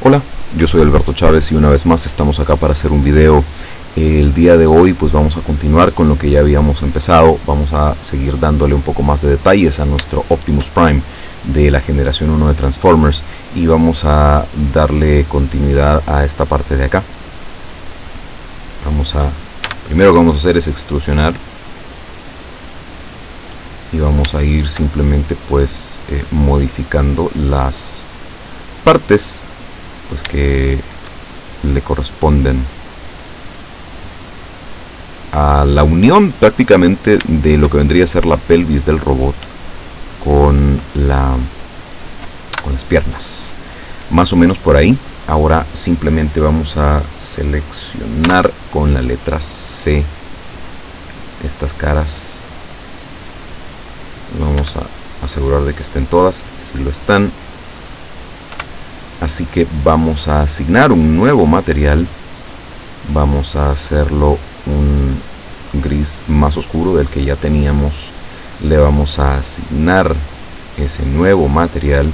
Hola, yo soy Alberto Chávez y una vez más estamos acá para hacer un video. El día de hoy pues vamos a continuar con lo que ya habíamos empezado. Vamos a seguir dándole un poco más de detalles a nuestro Optimus Prime de la generación 1 de Transformers y vamos a darle continuidad a esta parte de acá. Primero que vamos a hacer es extrusionar y vamos a ir simplemente pues modificando las partes pues que le corresponden a la unión prácticamente de lo que vendría a ser la pelvis del robot con las piernas, más o menos por ahí. Ahora simplemente vamos a seleccionar con la letra C estas caras, vamos a asegurar de que estén todas, si lo están. Así que vamos a asignar un nuevo material, vamos a hacerlo un gris más oscuro del que ya teníamos, le vamos a asignar ese nuevo material.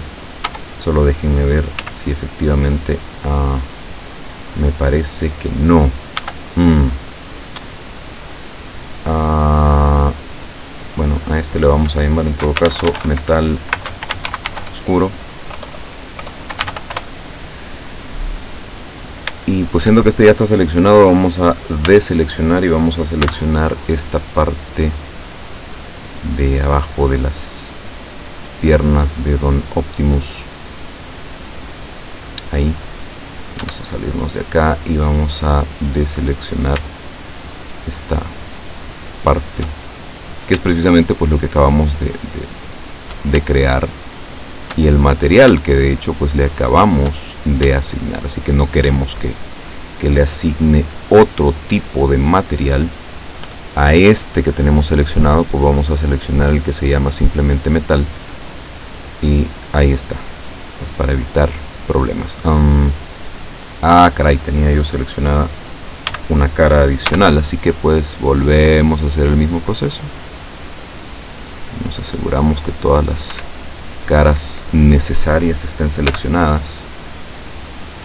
Solo déjenme ver si efectivamente me parece que no. Bueno, a este le vamos a llamar en todo caso metal oscuro. Y pues siendo que este ya está seleccionado, vamos a deseleccionar y vamos a seleccionar esta parte de abajo de las piernas de Don Optimus. Ahí vamos a salirnos de acá y vamos a deseleccionar esta parte, que es precisamente pues lo que acabamos de crear, y el material que de hecho pues le acabamos de asignar. Así que no queremos que le asigne otro tipo de material a este que tenemos seleccionado, pues vamos a seleccionar el que se llama simplemente metal y ahí está, pues para evitar problemas. Caray, tenía yo seleccionada una cara adicional, así que pues volvemos a hacer el mismo proceso, nos aseguramos que todas las caras necesarias estén seleccionadas,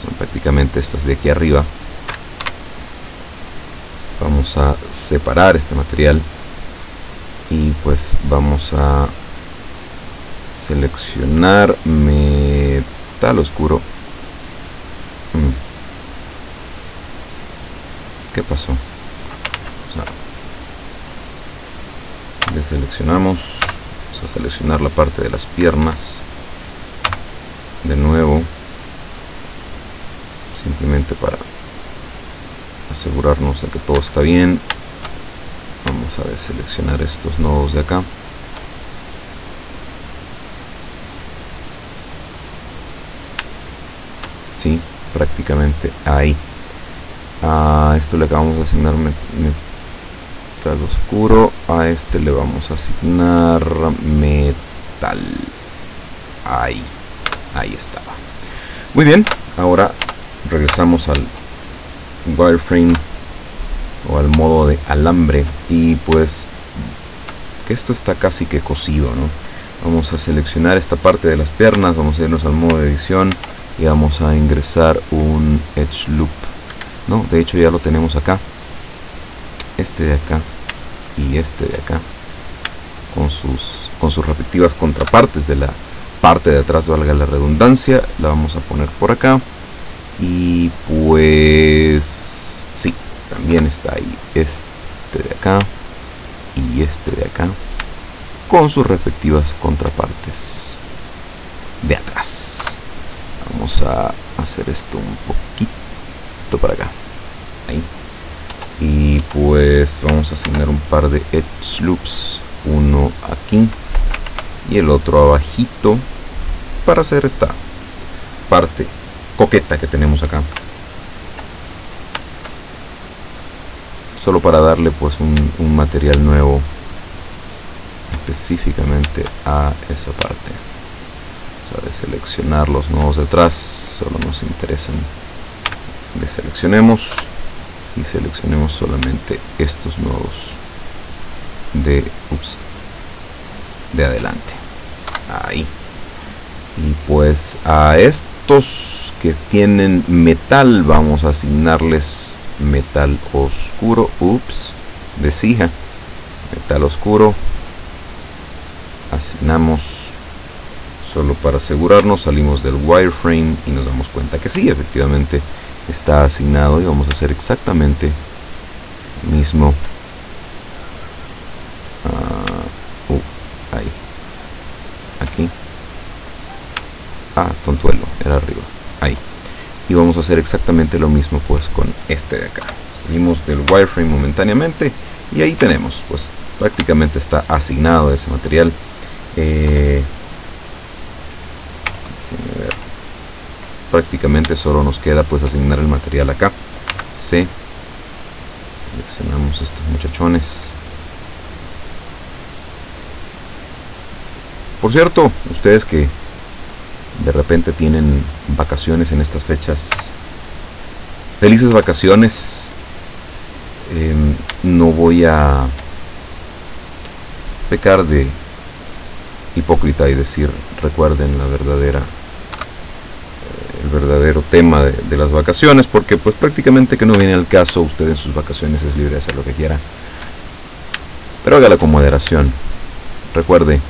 son prácticamente estas de aquí arriba. Vamos a separar este material y pues vamos a seleccionar metal oscuro. ¿Qué pasó? Deseleccionamos. Vamos a seleccionar la parte de las piernas de nuevo, simplemente para asegurarnos de que todo está bien. Vamos a deseleccionar estos nodos de acá. Sí, prácticamente ahí. A esto le acabamos de asignar metal oscuro, a este le vamos a asignar metal. Ahí estaba. Muy bien, ahora regresamos al wireframe o al modo de alambre y pues que esto está casi que cosido, ¿no? Vamos a seleccionar esta parte de las piernas, vamos a irnos al modo de edición y vamos a ingresar un edge loop. No, de hecho ya lo tenemos acá, este de acá y este de acá, con sus respectivas contrapartes de la parte de atrás, valga la redundancia. La vamos a poner por acá y pues sí, también está ahí este de acá y este de acá, con sus respectivas contrapartes de atrás. Vamos a hacer esto un poquito para acá, ahí. Y pues vamos a asignar un par de edge loops, uno aquí y el otro abajito, para hacer esta parte coqueta que tenemos acá, solo para darle pues un material nuevo específicamente a esa parte. Vamos a deseleccionar los nodos detrás, solo nos interesan. Deseleccionemos y seleccionemos solamente estos nodos de adelante, ahí. Y pues a estos que tienen metal vamos a asignarles metal oscuro, metal oscuro asignamos. Solo para asegurarnos salimos del wireframe y nos damos cuenta que sí, efectivamente está asignado, y vamos a hacer exactamente lo mismo. Ahí, aquí, tontuelo, era arriba, ahí. Y vamos a hacer exactamente lo mismo pues con este de acá. Salimos del wireframe momentáneamente y ahí tenemos, pues prácticamente está asignado ese material. Prácticamente solo nos queda pues asignar el material acá. Seleccionamos estos muchachones. Por cierto, ustedes que de repente tienen vacaciones en estas fechas, felices vacaciones. No voy a pecar de hipócrita y decir recuerden la verdadera, el verdadero tema de las vacaciones, porque pues prácticamente que no viene al caso. Usted en sus vacaciones es libre de hacer lo que quiera, pero hágala con moderación. Recuerde,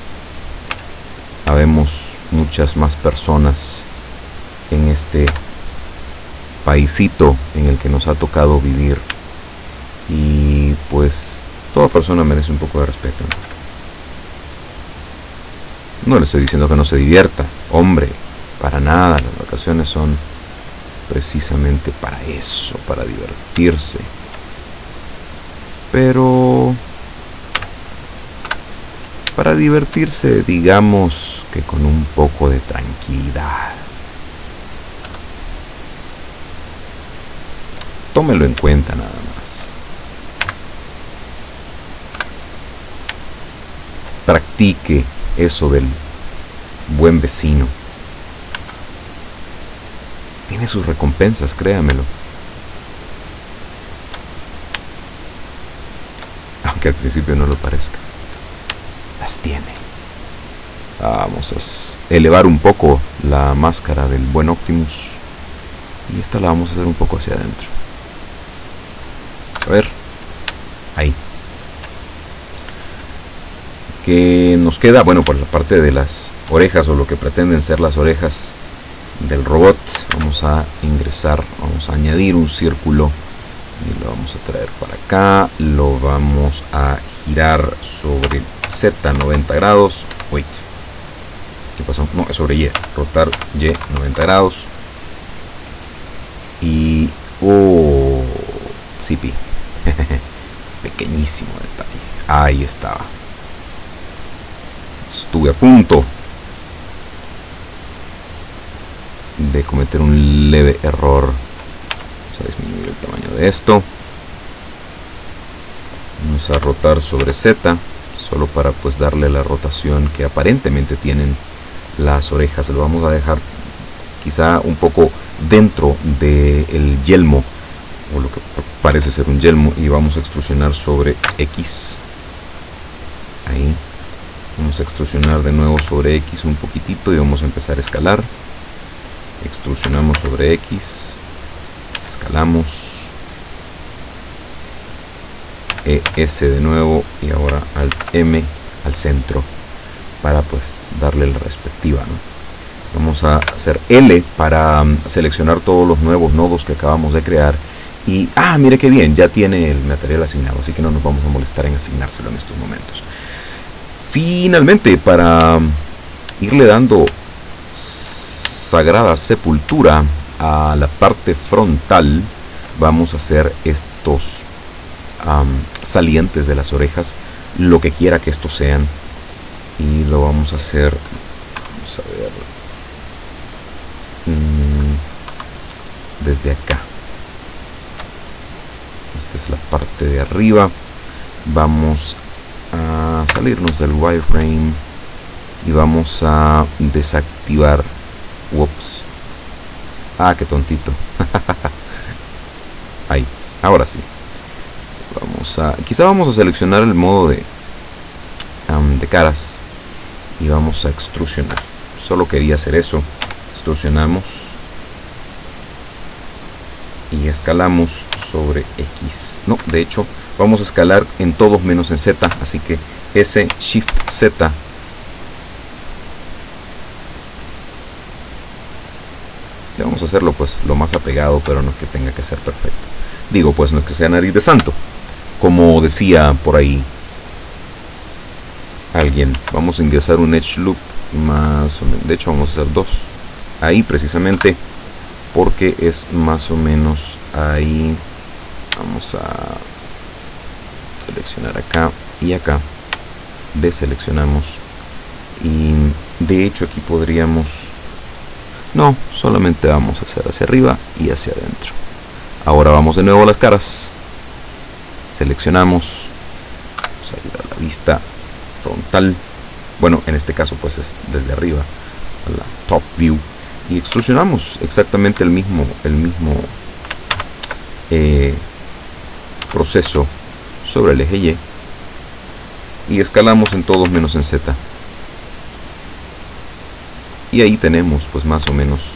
habemos muchas más personas en este paisito en el que nos ha tocado vivir, y pues toda persona merece un poco de respeto. No le estoy diciendo que no se divierta, hombre, para nada. Las vacaciones son precisamente para eso, para divertirse. Pero para divertirse, digamos que con un poco de tranquilidad. Tómelo en cuenta nada más. Practique eso del buen vecino. Tiene sus recompensas, créamelo. Aunque al principio no lo parezca, las tiene. Vamos a elevar un poco la máscara del buen Optimus, y esta la vamos a hacer un poco hacia adentro. A ver, ahí. ¿Qué nos queda? Bueno, por la parte de las orejas, o lo que pretenden ser las orejas del robot, vamos a ingresar, vamos a añadir un círculo y lo vamos a traer para acá. Lo vamos a girar sobre Z 90 grados. Wait, ¿qué pasó? No, es sobre Y. Rotar Y 90 grados. Y... oh, zipi. Pequeñísimo detalle. Ahí estaba. Estuve a punto de cometer un leve error. Vamos a disminuir el tamaño de esto. Vamos a rotar sobre Z, solo para pues darle la rotación que aparentemente tienen las orejas. Lo vamos a dejar quizá un poco dentro del yelmo, o lo que parece ser un yelmo, y vamos a extrusionar sobre X. Ahí vamos a extrusionar de nuevo sobre X un poquitito, y vamos a empezar a escalar. Extrusionamos sobre X, escalamos, ES de nuevo, y ahora Alt M al centro, para pues darle la respectiva, ¿no? Vamos a hacer L para seleccionar todos los nuevos nodos que acabamos de crear, y mire qué bien, ya tiene el material asignado, así que no nos vamos a molestar en asignárselo en estos momentos. Finalmente, para irle dando sagrada sepultura a la parte frontal, vamos a hacer estos salientes de las orejas, lo que quiera que estos sean, y lo vamos a hacer, vamos a ver, desde acá. Esta es la parte de arriba. Vamos a salirnos del wireframe y vamos a desactivar. Ups. Qué tontito. Ahí, ahora sí. Quizá vamos a seleccionar el modo de caras, y vamos a extrusionar. Solo quería hacer eso. Distorsionamos y escalamos sobre X. No, de hecho vamos a escalar en todos menos en Z, así que S, Shift, Z. Ya vamos a hacerlo pues lo más apegado, pero no es que tenga que ser perfecto. Digo, pues no es que sea nariz de santo, como decía por ahí alguien. Vamos a ingresar un edge loop más o menos, de hecho vamos a hacer dos ahí precisamente porque es más o menos ahí. Vamos a seleccionar acá y acá, deseleccionamos, y de hecho aquí podríamos, no, solamente vamos a hacer hacia arriba y hacia adentro. Ahora vamos de nuevo a las caras, seleccionamos, vamos a ir a la vista frontal, bueno, en este caso pues es desde arriba, a la top view, y extrusionamos exactamente el mismo proceso sobre el eje Y, y escalamos en todos menos en Z, y ahí tenemos pues más o menos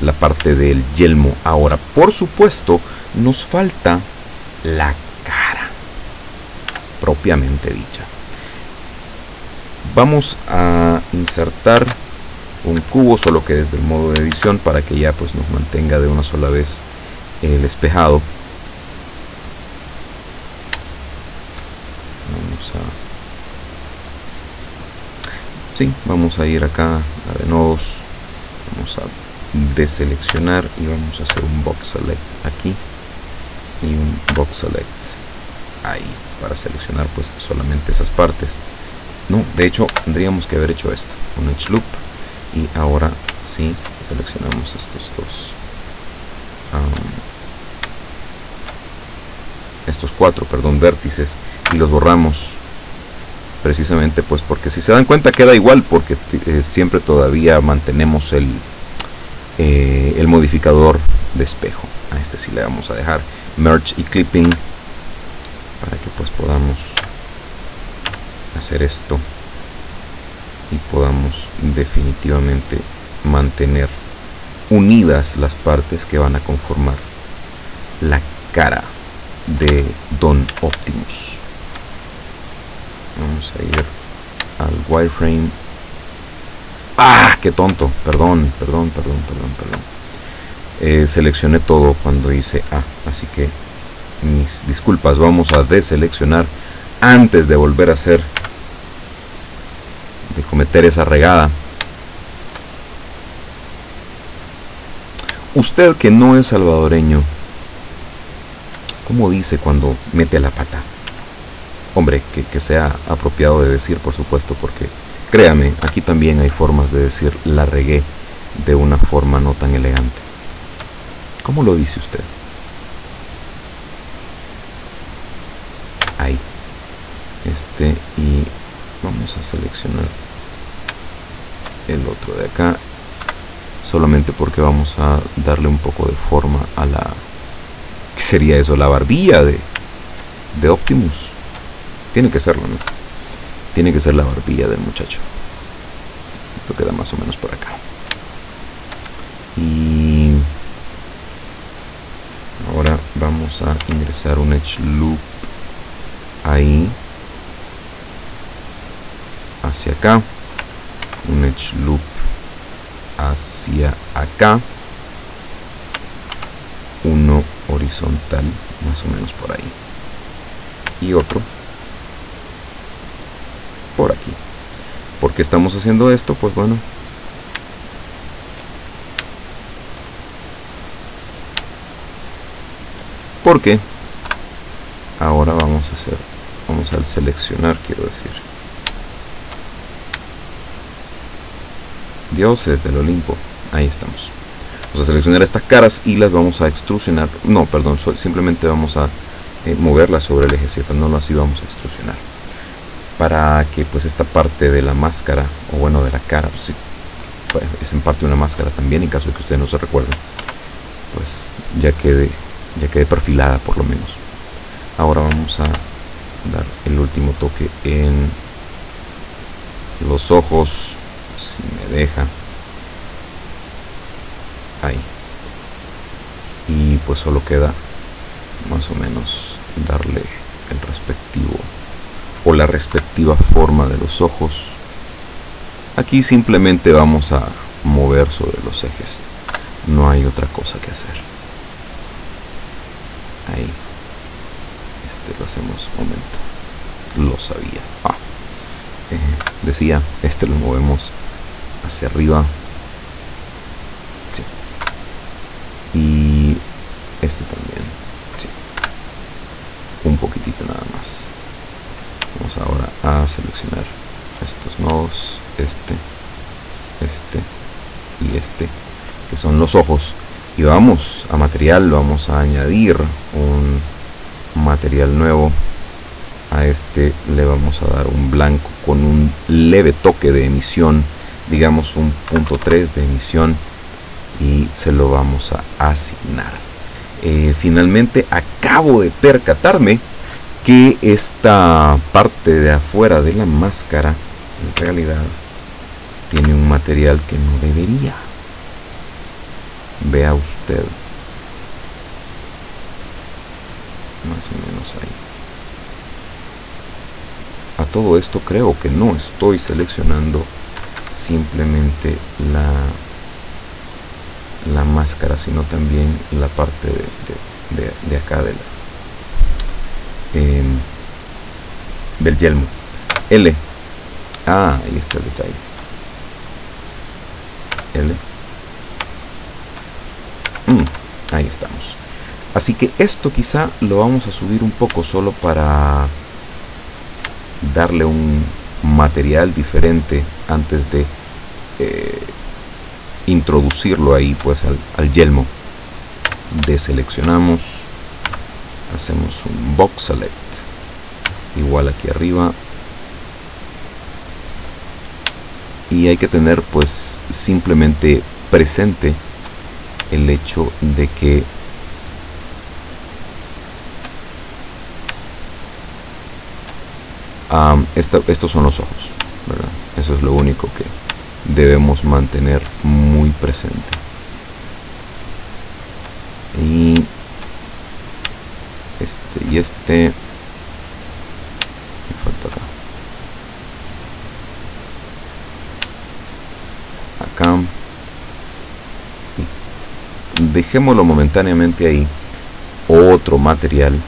la parte del yelmo. Ahora por supuesto nos falta la cara propiamente dicha. Vamos a insertar un cubo, solo que desde el modo de edición, para que ya pues nos mantenga de una sola vez el espejado. Vamos a ir acá a de nodos, vamos a deseleccionar y vamos a hacer un box select aquí y un box select ahí para seleccionar pues solamente esas partes. No, de hecho tendríamos que haber hecho esto, un edge loop, y ahora sí seleccionamos estos dos, estos cuatro, perdón, vértices, y los borramos. Precisamente pues porque si se dan cuenta queda igual, porque siempre todavía mantenemos el modificador de espejo. A este sí le vamos a dejar merge y clipping para que pues podamos hacer esto y podamos definitivamente mantener unidas las partes que van a conformar la cara de Don Optimus. Vamos a ir al wireframe. ¡Ah! ¡Qué tonto! Perdón. Seleccioné todo cuando hice A, así que mis disculpas. Vamos a deseleccionar antes de volver a hacer, de cometer esa regada. Usted que no es salvadoreño, ¿cómo dice cuando mete la pata? Hombre, que sea apropiado de decir, por supuesto, porque créame, aquí también hay formas de decir la regué de una forma no tan elegante. ¿Cómo lo dice usted? Ahí. Y vamos a seleccionar el otro de acá, solamente porque vamos a darle un poco de forma a la... ¿Qué sería eso? La barbilla de Optimus. Tiene que serlo, ¿no? Tiene que ser la barbilla del muchacho. Esto queda más o menos por acá. Y ahora vamos a ingresar un edge loop ahí hacia acá, un edge loop hacia acá, uno horizontal más o menos por ahí y otro por aquí. ¿Por qué estamos haciendo esto? Pues bueno, porque ahora vamos a hacer, vamos a seleccionar, quiero decir, dioses del Olimpo, ahí estamos. Vamos a seleccionar estas caras y las vamos a extrusionar, no, perdón, simplemente vamos a moverlas sobre el eje Z, no las íbamos a extrusionar, para que pues esta parte de la máscara, o bueno, de la cara, pues, sí, pues, es en parte una máscara también, en caso de que ustedes no se recuerden, pues ya quede perfilada por lo menos. Ahora vamos a dar el último toque en los ojos, si me deja. ahí. Y pues solo queda más o menos darle el respectivo o la respectiva forma de los ojos. Aquí simplemente vamos a mover sobre los ejes, no hay otra cosa que hacer. Ahí lo hacemos un momento, lo sabía. Decía, lo movemos hacia arriba, sí. Y también, sí, un poquitito nada más. Vamos ahora a seleccionar estos nodos, y que son los ojos, y vamos a material, vamos a añadir un material nuevo. A le vamos a dar un blanco con un leve toque de emisión, digamos un 0.3 de emisión, y se lo vamos a asignar. Finalmente acabo de percatarme que esta parte de afuera de la máscara en realidad tiene un material que no debería. Vea usted, más o menos ahí. A todo esto creo que no estoy seleccionando simplemente la máscara, sino también la parte de acá del yelmo. L. Ahí está el detalle. L. Ahí estamos. Así que esto quizá lo vamos a subir un poco solo para darle un material diferente antes de introducirlo ahí pues al yelmo. Deseleccionamos, hacemos un box select, igual aquí arriba, y hay que tener pues simplemente presente el hecho de que estos son los ojos, ¿verdad? Eso es lo único que debemos mantener muy presente. Y me falta acá, y dejémoslo momentáneamente ahí. Otro material,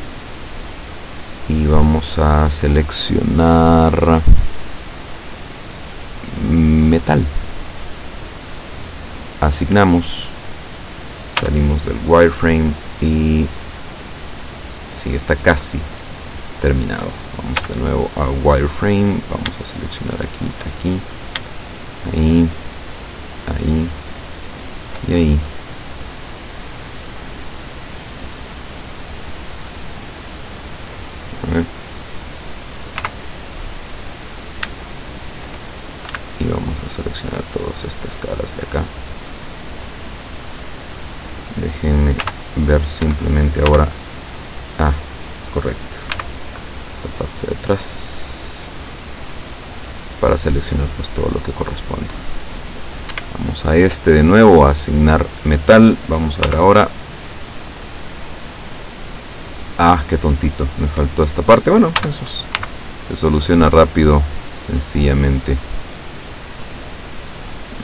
y vamos a seleccionar metal. Asignamos, salimos del wireframe, y sí, está casi terminado. Vamos de nuevo a wireframe, vamos a seleccionar aquí, ahí y ahí. Y vamos a seleccionar todas estas caras de acá. Déjenme ver simplemente ahora. Correcto, esta parte de atrás, para seleccionar pues todo lo que corresponde. Vamos a de nuevo a asignar metal. Vamos a ver ahora. Qué tontito, me faltó esta parte. Bueno, se soluciona rápido, sencillamente.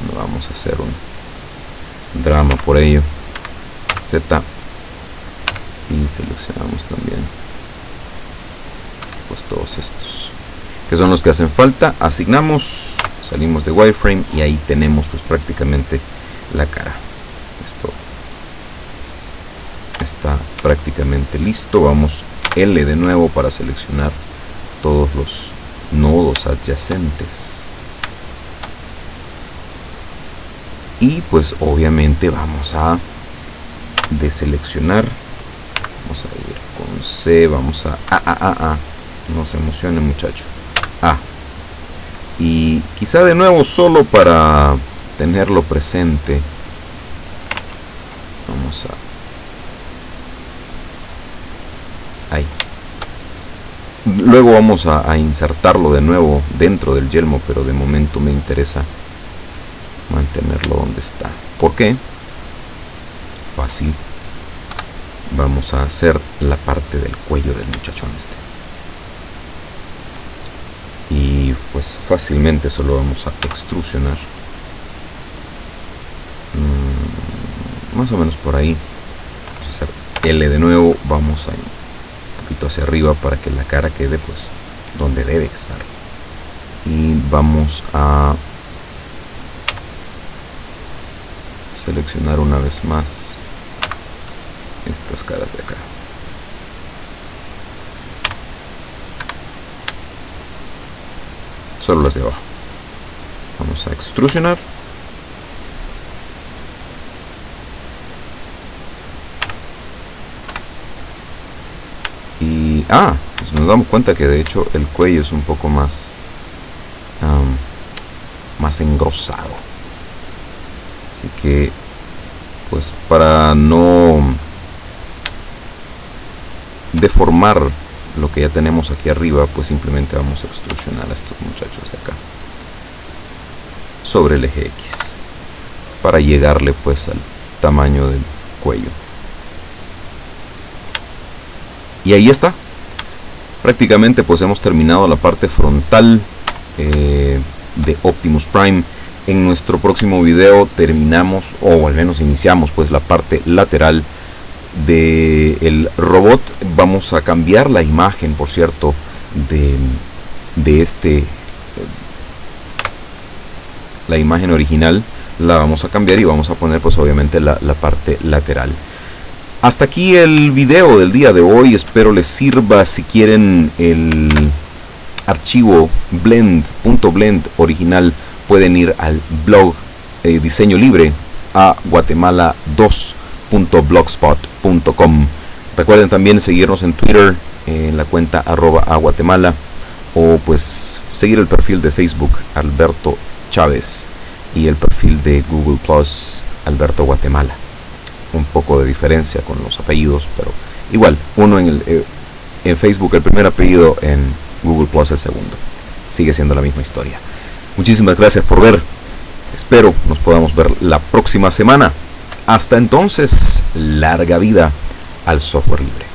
No vamos a hacer un drama por ello. Z, y seleccionamos también pues todos estos que son los que hacen falta. Asignamos, salimos de wireframe, y ahí tenemos pues prácticamente la cara. Esto está prácticamente listo. Vamos L de nuevo para seleccionar todos los nodos adyacentes, y pues obviamente vamos a deseleccionar. Vamos a ir con C, vamos a no se emocione, muchacho. Y quizá de nuevo, solo para tenerlo presente, vamos a ahí. Luego vamos a insertarlo de nuevo dentro del yelmo, pero de momento me interesa mantenerlo donde está. ¿Por qué? o así, vamos a hacer la parte del cuello del muchachón este. Y pues fácilmente solo vamos a extrusionar más o menos por ahí. Vamos a hacer L de nuevo, vamos a ir un poquito hacia arriba para que la cara quede pues donde debe estar. Y vamos a seleccionar una vez más estas caras de acá. Solo las de abajo. Vamos a extrusionar. Y pues nos damos cuenta que de hecho el cuello es un poco más más engrosado. Así que pues para no deformar lo que ya tenemos aquí arriba, pues simplemente vamos a extrusionar a estos muchachos de acá sobre el eje X para llegarle pues al tamaño del cuello. Y ahí está. Prácticamente pues hemos terminado la parte frontal de Optimus Prime. En nuestro próximo video terminamos, o al menos iniciamos pues la parte lateral del robot. Vamos a cambiar la imagen, por cierto, de este, la imagen original la vamos a cambiar y vamos a poner pues obviamente la parte lateral. Hasta aquí el video del día de hoy, espero les sirva. Si quieren el archivo blend original, pueden ir al blog Diseño Libre a guatemala2 blogspot.com. Recuerden también seguirnos en Twitter en la cuenta @aguatemala, o pues seguir el perfil de Facebook Alberto Chávez y el perfil de Google Plus Alberto Guatemala. Un poco de diferencia con los apellidos, pero igual, uno en Facebook el primer apellido, en Google Plus el segundo. Sigue siendo la misma historia. Muchísimas gracias por ver. Espero nos podamos ver la próxima semana. Hasta entonces, larga vida al software libre.